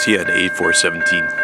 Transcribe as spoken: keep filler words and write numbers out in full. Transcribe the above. See you at eight four seventeen.